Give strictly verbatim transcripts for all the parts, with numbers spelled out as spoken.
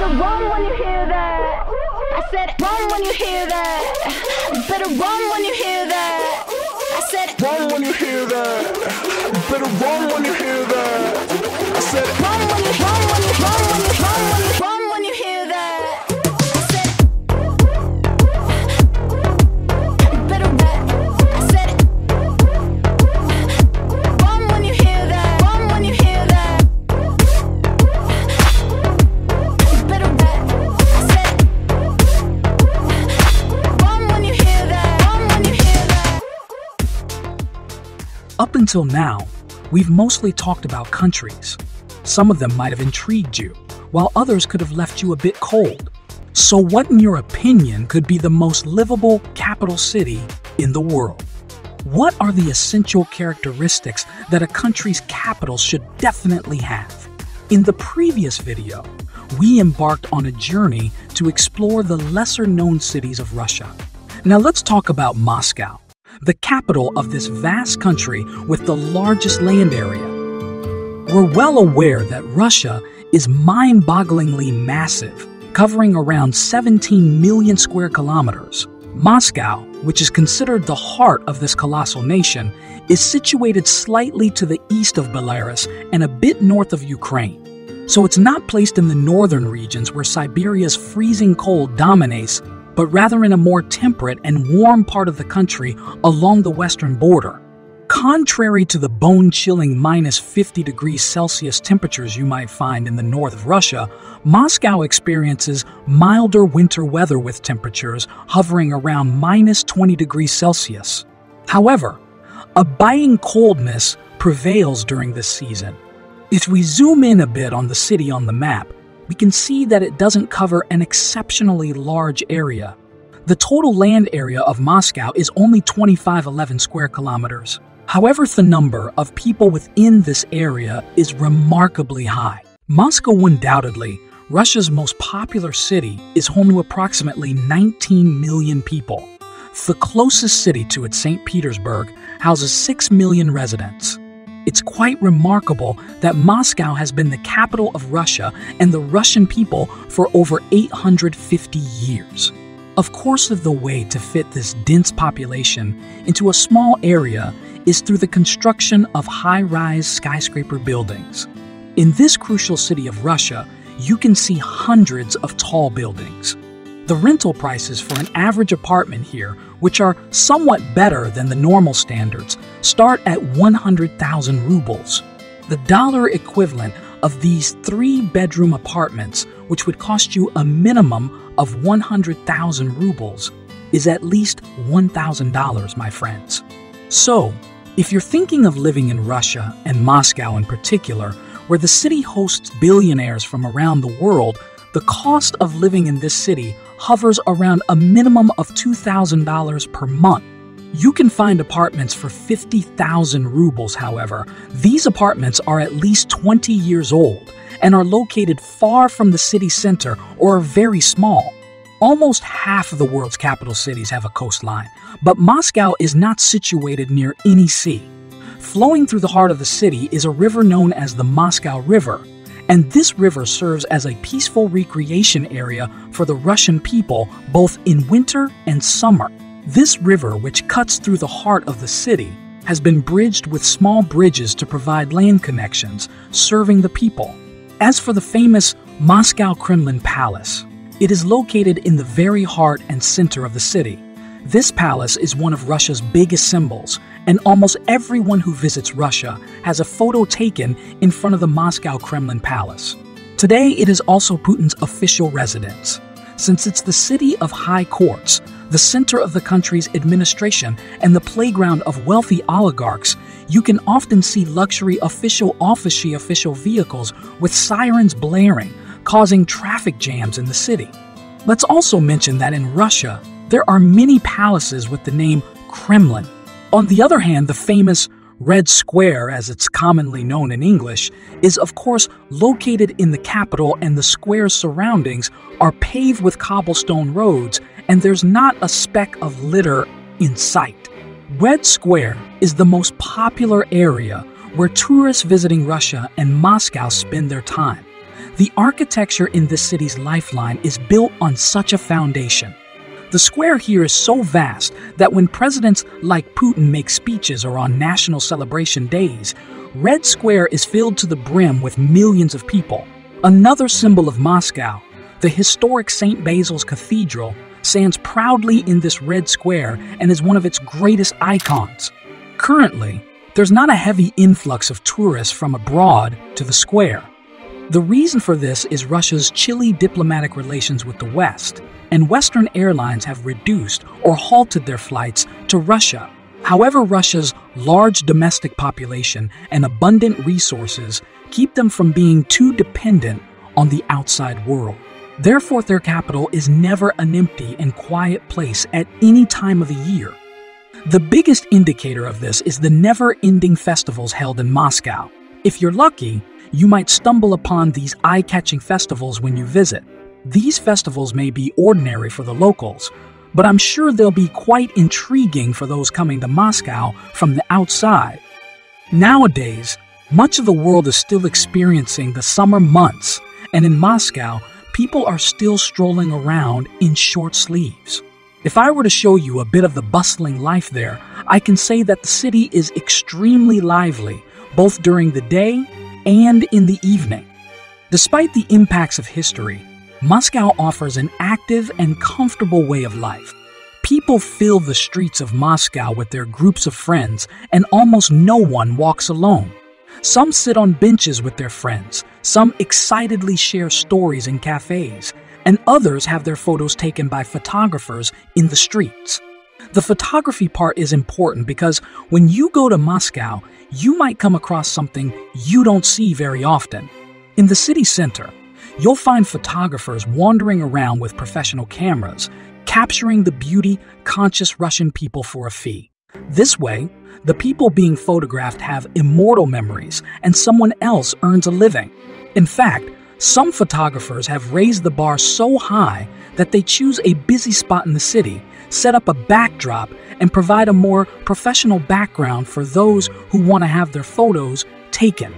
Better run when you hear that. I said run when you hear that. Better run when you hear that. I said run when you hear that. Better run when you hear that. I said run when you run when you run when you run when you run when you hear that. I said better run. I said run when you hear that. Run when you hear that. Better run. I said run when you hear that. Run when you hear that. Up until now, we've mostly talked about countries. Some of them might have intrigued you, while others could have left you a bit cold. So what, in your opinion, could be the most livable capital city in the world? What are the essential characteristics that a country's capital should definitely have? In the previous video, we embarked on a journey to explore the lesser-known cities of Russia. Now let's talk about Moscow, the capital of this vast country with the largest land area. We're well aware that Russia is mind-bogglingly massive, covering around seventeen million square kilometers. Moscow, which is considered the heart of this colossal nation, is situated slightly to the east of Belarus and a bit north of Ukraine. So it's not placed in the northern regions where Siberia's freezing cold dominates, but rather in a more temperate and warm part of the country along the western border. Contrary to the bone-chilling minus fifty degrees Celsius temperatures you might find in the north of Russia, Moscow experiences milder winter weather with temperatures hovering around minus twenty degrees Celsius. However, a biting coldness prevails during this season. If we zoom in a bit on the city on the map, we can see that it doesn't cover an exceptionally large area. The total land area of Moscow is only two thousand five hundred eleven square kilometers. However, the number of people within this area is remarkably high. Moscow, undoubtedly Russia's most popular city, is home to approximately nineteen million people. The closest city to it, Saint Petersburg, houses six million residents. It's quite remarkable that Moscow has been the capital of Russia and the Russian people for over eight hundred fifty years. Of course, the way to fit this dense population into a small area is through the construction of high-rise skyscraper buildings. In this crucial city of Russia, you can see hundreds of tall buildings. The rental prices for an average apartment here, which are somewhat better than the normal standards, start at one hundred thousand rubles. The dollar equivalent of these three-bedroom apartments, which would cost you a minimum of one hundred thousand rubles, is at least one thousand dollars, my friends. So, if you're thinking of living in Russia, and Moscow in particular, where the city hosts billionaires from around the world, the cost of living in this city hovers around a minimum of two thousand dollars per month. You can find apartments for fifty thousand rubles, however. These apartments are at least twenty years old and are located far from the city center or are very small. Almost half of the world's capital cities have a coastline, but Moscow is not situated near any sea. Flowing through the heart of the city is a river known as the Moscow River, and this river serves as a peaceful recreation area for the Russian people both in winter and summer. This river, which cuts through the heart of the city, has been bridged with small bridges to provide land connections, serving the people. As for the famous Moscow Kremlin Palace, it is located in the very heart and center of the city. This palace is one of Russia's biggest symbols, and almost everyone who visits Russia has a photo taken in front of the Moscow Kremlin Palace. Today, it is also Putin's official residence. Since it's the city of high courts, the center of the country's administration, and the playground of wealthy oligarchs, you can often see luxury official officey official vehicles with sirens blaring, causing traffic jams in the city. Let's also mention that in Russia, there are many palaces with the name Kremlin. On the other hand, the famous Red Square, as it's commonly known in English, is of course located in the capital, and the square's surroundings are paved with cobblestone roads, and there's not a speck of litter in sight. Red Square is the most popular area where tourists visiting Russia and Moscow spend their time. The architecture in this city's lifeline is built on such a foundation. The square here is so vast that when presidents like Putin make speeches or on national celebration days, Red Square is filled to the brim with millions of people. Another symbol of Moscow, the historic Saint Basil's Cathedral, stands proudly in this Red Square and is one of its greatest icons. Currently, there's not a heavy influx of tourists from abroad to the square. The reason for this is Russia's chilly diplomatic relations with the West, and Western airlines have reduced or halted their flights to Russia. However, Russia's large domestic population and abundant resources keep them from being too dependent on the outside world. Therefore, their capital is never an empty and quiet place at any time of the year. The biggest indicator of this is the never-ending festivals held in Moscow. If you're lucky, you might stumble upon these eye-catching festivals when you visit. These festivals may be ordinary for the locals, but I'm sure they'll be quite intriguing for those coming to Moscow from the outside. Nowadays, much of the world is still experiencing the summer months, and in Moscow, people are still strolling around in short sleeves. If I were to show you a bit of the bustling life there, I can say that the city is extremely lively, both during the day and in the evening. Despite the impacts of history, Moscow offers an active and comfortable way of life. People fill the streets of Moscow with their groups of friends, and almost no one walks alone. Some sit on benches with their friends, some excitedly share stories in cafes, and others have their photos taken by photographers in the streets. The photography part is important because when you go to Moscow, you might come across something you don't see very often. In the city center, you'll find photographers wandering around with professional cameras, capturing the beauty-conscious Russian people for a fee. This way, the people being photographed have immortal memories, and someone else earns a living. In fact, some photographers have raised the bar so high that they choose a busy spot in the city, set up a backdrop, and provide a more professional background for those who want to have their photos taken.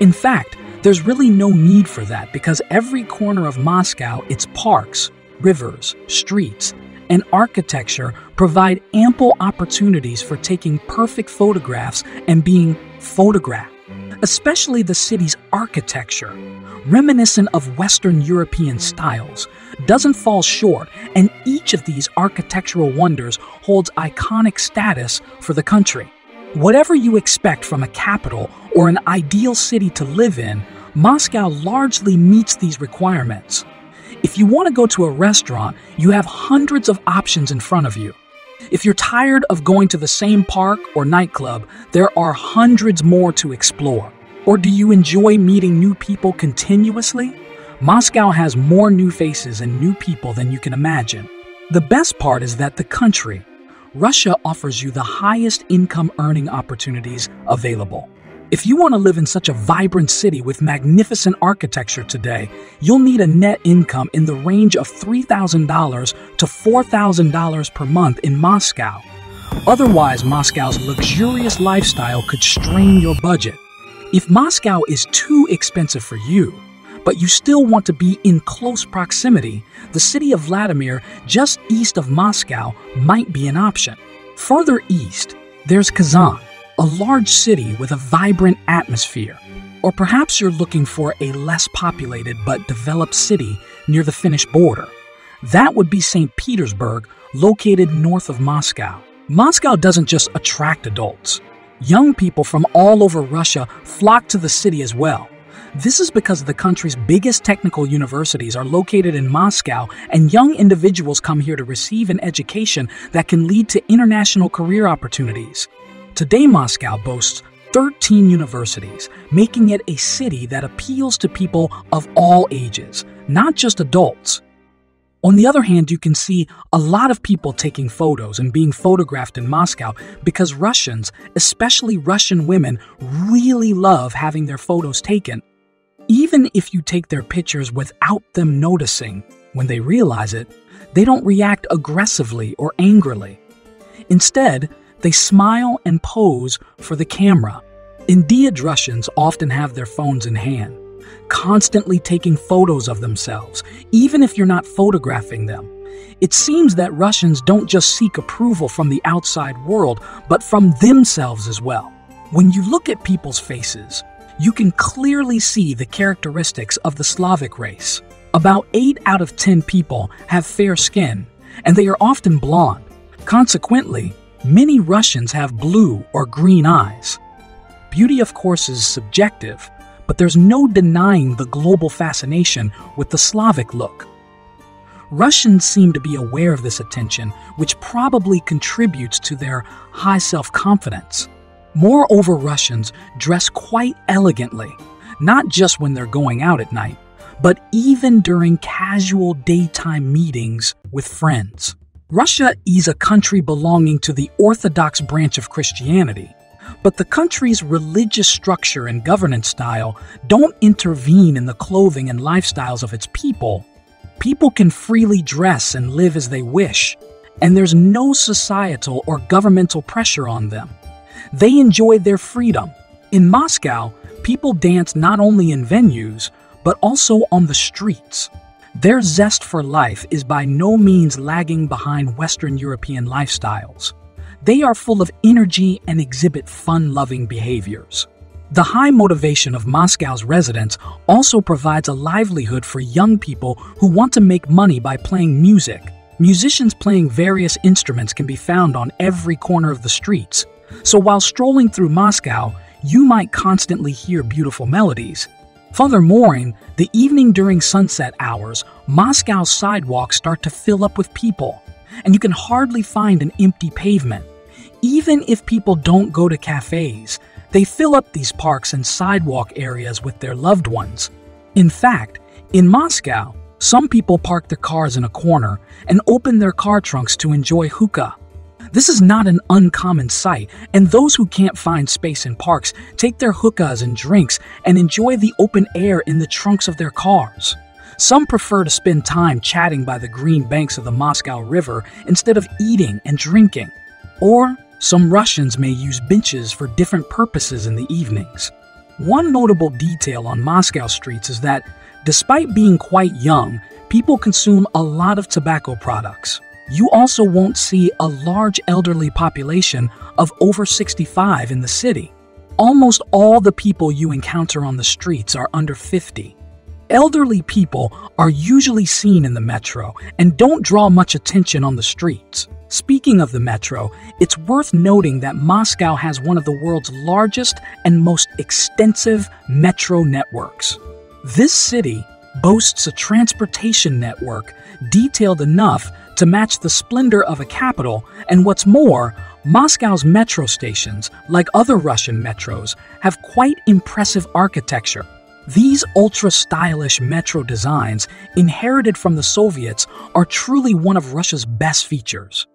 In fact, there's really no need for that because every corner of Moscow, its parks, rivers, streets, and architecture provide ample opportunities for taking perfect photographs and being photographed. Especially the city's architecture, reminiscent of Western European styles, doesn't fall short, and each of these architectural wonders holds iconic status for the country. Whatever you expect from a capital or an ideal city to live in, Moscow largely meets these requirements. If you want to go to a restaurant, you have hundreds of options in front of you. If you're tired of going to the same park or nightclub, there are hundreds more to explore. Or do you enjoy meeting new people continuously? Moscow has more new faces and new people than you can imagine. The best part is that the country, Russia, offers you the highest income earning opportunities available. If you want to live in such a vibrant city with magnificent architecture today, you'll need a net income in the range of three thousand dollars to four thousand dollars per month in Moscow. Otherwise, Moscow's luxurious lifestyle could strain your budget. If Moscow is too expensive for you, but you still want to be in close proximity, the city of Vladimir, just east of Moscow, might be an option. Further east, there's Kazan, a large city with a vibrant atmosphere. Or perhaps you're looking for a less populated but developed city near the Finnish border. That would be Saint Petersburg, located north of Moscow. Moscow doesn't just attract adults. Young people from all over Russia flock to the city as well. This is because the country's biggest technical universities are located in Moscow, and young individuals come here to receive an education that can lead to international career opportunities. Today, Moscow boasts thirteen universities, making it a city that appeals to people of all ages, not just adults. On the other hand, you can see a lot of people taking photos and being photographed in Moscow because Russians, especially Russian women, really love having their photos taken. Even if you take their pictures without them noticing, when they realize it, they don't react aggressively or angrily. Instead, they smile and pose for the camera. Indeed, Russians often have their phones in hand. constantly taking photos of themselves, even if you're not photographing them. It seems that Russians don't just seek approval from the outside world, but from themselves as well. When you look at people's faces, you can clearly see the characteristics of the Slavic race. About eight out of ten people have fair skin, and they are often blonde. Consequently, many Russians have blue or green eyes. Beauty, of course, is subjective, but there's no denying the global fascination with the Slavic look. Russians seem to be aware of this attention, which probably contributes to their high self-confidence. Moreover, Russians dress quite elegantly, not just when they're going out at night, but even during casual daytime meetings with friends. Russia is a country belonging to the Orthodox branch of Christianity, but the country's religious structure and governance style don't intervene in the clothing and lifestyles of its people. People can freely dress and live as they wish, and there's no societal or governmental pressure on them. They enjoy their freedom. In Moscow, people dance not only in venues, but also on the streets. Their zest for life is by no means lagging behind Western European lifestyles. They are full of energy and exhibit fun-loving behaviors. The high motivation of Moscow's residents also provides a livelihood for young people who want to make money by playing music. Musicians playing various instruments can be found on every corner of the streets. So while strolling through Moscow, you might constantly hear beautiful melodies. Furthermore, in the evening during sunset hours, Moscow's sidewalks start to fill up with people, and you can hardly find an empty pavement. Even if people don't go to cafes, they fill up these parks and sidewalk areas with their loved ones. In fact, in Moscow, some people park their cars in a corner and open their car trunks to enjoy hookah. This is not an uncommon sight, and those who can't find space in parks take their hookahs and drinks and enjoy the open air in the trunks of their cars. Some prefer to spend time chatting by the green banks of the Moscow River instead of eating and drinking. Or some Russians may use benches for different purposes in the evenings. One notable detail on Moscow streets is that, despite being quite young, people consume a lot of tobacco products. You also won't see a large elderly population of over sixty-five in the city. Almost all the people you encounter on the streets are under fifty. Elderly people are usually seen in the metro and don't draw much attention on the streets. Speaking of the metro, it's worth noting that Moscow has one of the world's largest and most extensive metro networks. This city boasts a transportation network detailed enough to match the splendor of a capital, and what's more, Moscow's metro stations, like other Russian metros, have quite impressive architecture. These ultra-stylish metro designs, inherited from the Soviets, are truly one of Russia's best features.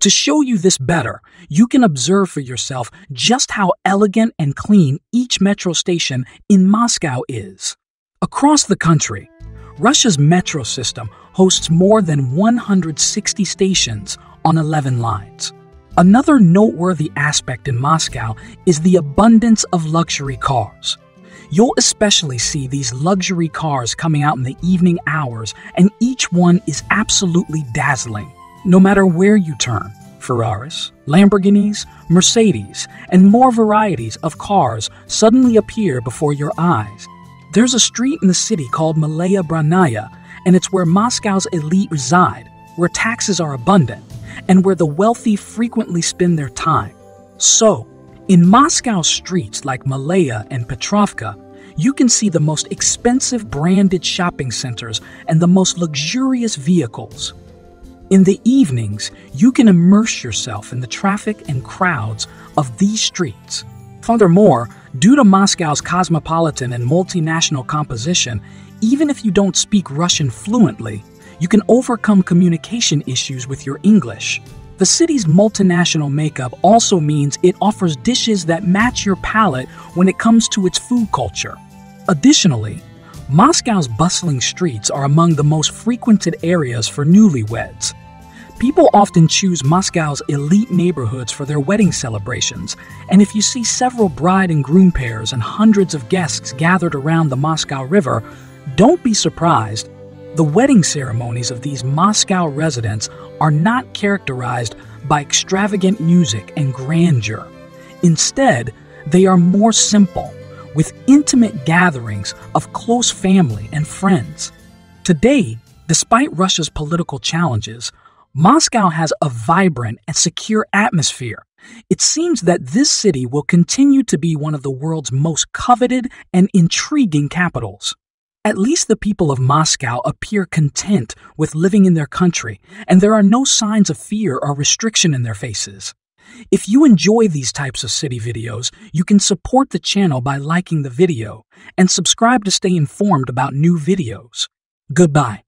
To show you this better, you can observe for yourself just how elegant and clean each metro station in Moscow is. Across the country, Russia's metro system hosts more than one hundred sixty stations on eleven lines. Another noteworthy aspect in Moscow is the abundance of luxury cars. You'll especially see these luxury cars coming out in the evening hours, and each one is absolutely dazzling. No matter where you turn, Ferraris, Lamborghinis, Mercedes, and more varieties of cars suddenly appear before your eyes. There's a street in the city called Malaya Branaya, and it's where Moscow's elite reside, where taxes are abundant, and where the wealthy frequently spend their time. So, in Moscow streets like Malaya and Petrovka, you can see the most expensive branded shopping centers and the most luxurious vehicles. In the evenings, you can immerse yourself in the traffic and crowds of these streets. Furthermore, due to Moscow's cosmopolitan and multinational composition, even if you don't speak Russian fluently, you can overcome communication issues with your English. The city's multinational makeup also means it offers dishes that match your palate when it comes to its food culture. Additionally, Moscow's bustling streets are among the most frequented areas for newlyweds. People often choose Moscow's elite neighborhoods for their wedding celebrations, and if you see several bride and groom pairs and hundreds of guests gathered around the Moscow River, don't be surprised. The wedding ceremonies of these Moscow residents are not characterized by extravagant music and grandeur. Instead, they are more simple, with intimate gatherings of close family and friends. Today, despite Russia's political challenges, Moscow has a vibrant and secure atmosphere. It seems that this city will continue to be one of the world's most coveted and intriguing capitals. At least the people of Moscow appear content with living in their country, and there are no signs of fear or restriction in their faces. If you enjoy these types of city videos, you can support the channel by liking the video and subscribe to stay informed about new videos. Goodbye.